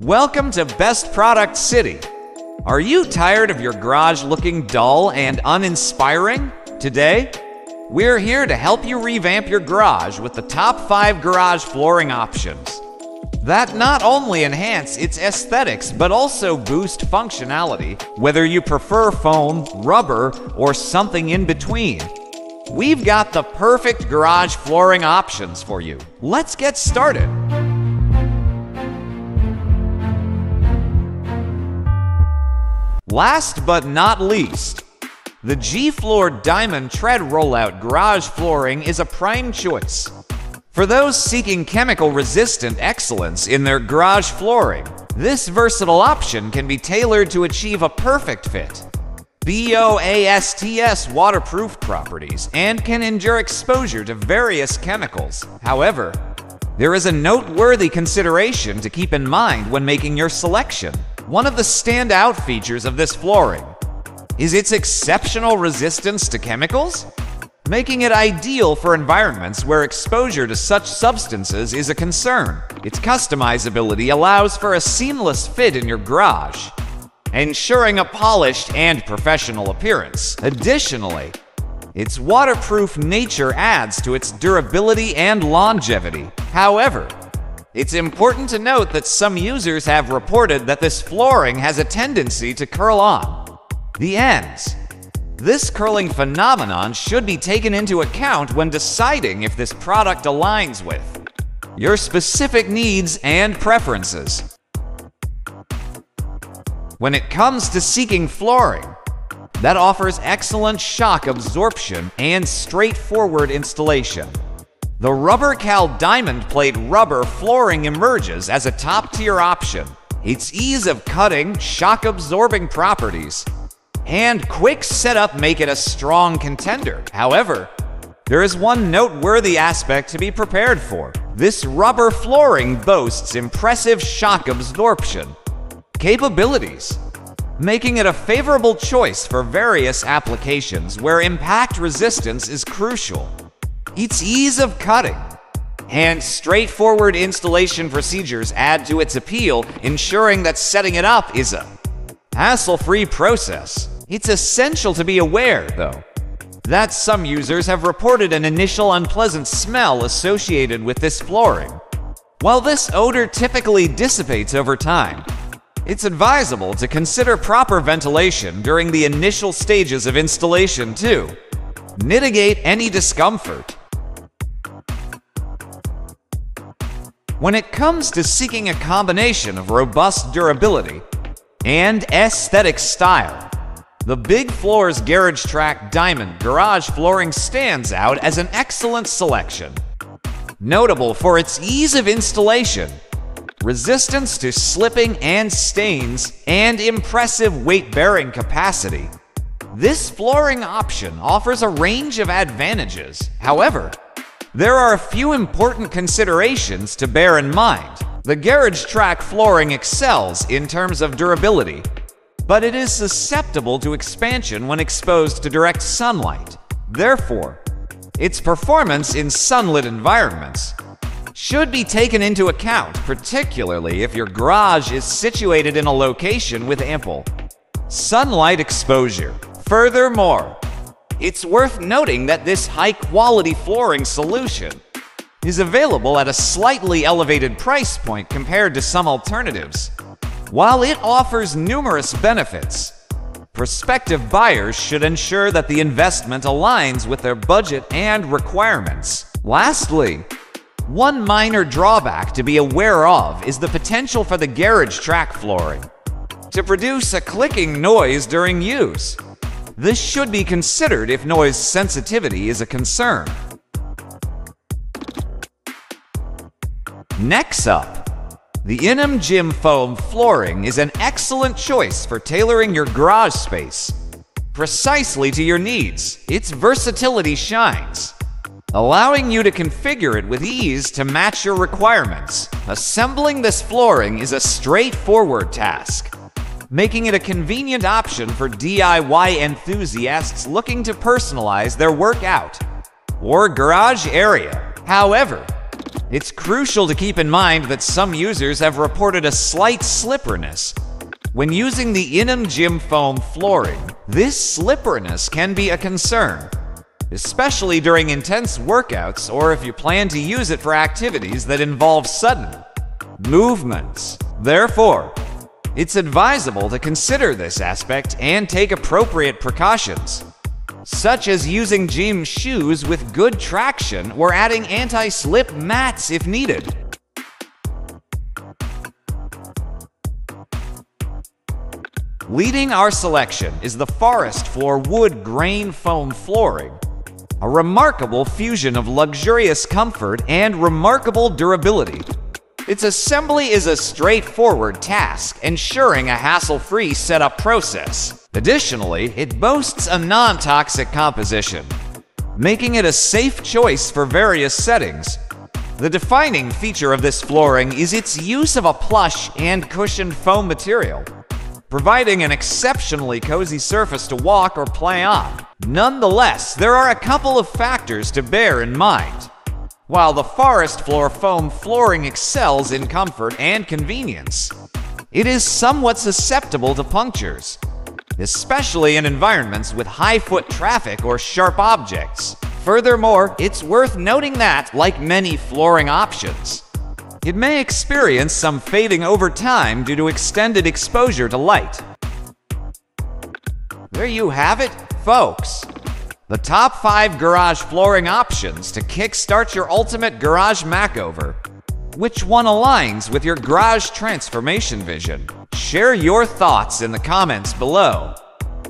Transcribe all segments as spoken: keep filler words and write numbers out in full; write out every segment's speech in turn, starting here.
Welcome to Best Product City. Are you tired of your garage looking dull and uninspiring? Today, we're here to help you revamp your garage with the top five garage flooring options that not only enhance its aesthetics but also boost functionality, whether you prefer foam, rubber, or something in between. We've got the perfect garage flooring options for you. Let's get started. Last but not least, the G-Floor Diamond Tread Rollout Garage Flooring is a prime choice for those seeking chemical-resistant excellence in their garage flooring. This versatile option can be tailored to achieve a perfect fit, B O A S T S waterproof properties, and can endure exposure to various chemicals. However, there is a noteworthy consideration to keep in mind when making your selection. One of the standout features of this flooring is its exceptional resistance to chemicals, making it ideal for environments where exposure to such substances is a concern. Its customizability allows for a seamless fit in your garage, ensuring a polished and professional appearance. Additionally, its waterproof nature adds to its durability and longevity. However, it's important to note that some users have reported that this flooring has a tendency to curl on the ends. This curling phenomenon should be taken into account when deciding if this product aligns with your specific needs and preferences. When it comes to seeking flooring that offers excellent shock absorption and straightforward installation, the Rubber-Cal Diamond Plate Rubber Flooring emerges as a top-tier option. Its ease of cutting, shock-absorbing properties, and quick setup make it a strong contender. However, there is one noteworthy aspect to be prepared for. This rubber flooring boasts impressive shock absorption capabilities, making it a favorable choice for various applications where impact resistance is crucial. Its ease of cutting and straightforward installation procedures add to its appeal, ensuring that setting it up is a hassle-free process. It's essential to be aware, though, that some users have reported an initial unpleasant smell associated with this flooring. While this odor typically dissipates over time, it's advisable to consider proper ventilation during the initial stages of installation to mitigate any discomfort. When it comes to seeking a combination of robust durability and aesthetic style, the BigFloors GarageTrac Diamond Garage Flooring stands out as an excellent selection, notable for its ease of installation, resistance to slipping and stains, and impressive weight-bearing capacity. This flooring option offers a range of advantages. However, there are a few important considerations to bear in mind. The GarageTrac flooring excels in terms of durability, but it is susceptible to expansion when exposed to direct sunlight. Therefore, its performance in sunlit environments should be taken into account, particularly if your garage is situated in a location with ample sunlight exposure. Furthermore, it's worth noting that this high-quality flooring solution is available at a slightly elevated price point compared to some alternatives. While it offers numerous benefits, prospective buyers should ensure that the investment aligns with their budget and requirements. Lastly, one minor drawback to be aware of is the potential for the GarageTrac flooring to produce a clicking noise during use. This should be considered if noise sensitivity is a concern. Next up, the Innhom Gym Foam flooring is an excellent choice for tailoring your garage space precisely to your needs. Its versatility shines, allowing you to configure it with ease to match your requirements. Assembling this flooring is a straightforward task, making it a convenient option for D I Y enthusiasts looking to personalize their workout or garage area. However, It's crucial to keep in mind that some users have reported a slight slipperiness. When using the Innhom Gym Foam flooring, this slipperiness can be a concern, especially during intense workouts or if you plan to use it for activities that involve sudden movements. Therefore, it's advisable to consider this aspect and take appropriate precautions, such as using gym shoes with good traction or adding anti-slip mats if needed. Leading our selection is the Forest Floor wood grain foam flooring, a remarkable fusion of luxurious comfort and remarkable durability. Its assembly is a straightforward task, ensuring a hassle-free setup process. Additionally, it boasts a non-toxic composition, making it a safe choice for various settings. The defining feature of this flooring is its use of a plush and cushioned foam material, providing an exceptionally cozy surface to walk or play on. Nonetheless, there are a couple of factors to bear in mind. While the Forest Floor foam flooring excels in comfort and convenience, it is somewhat susceptible to punctures, especially in environments with high foot traffic or sharp objects. Furthermore, it's worth noting that, like many flooring options, it may experience some fading over time due to extended exposure to light. There you have it, folks. The top five garage flooring options to kickstart your ultimate garage makeover. Which one aligns with your garage transformation vision? Share your thoughts in the comments below.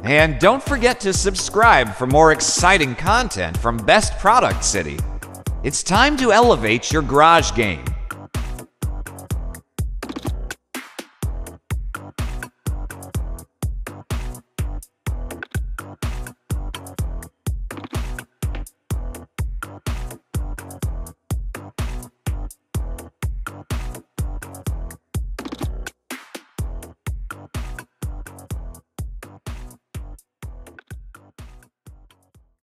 And don't forget to subscribe for more exciting content from Best Product City. It's time to elevate your garage game.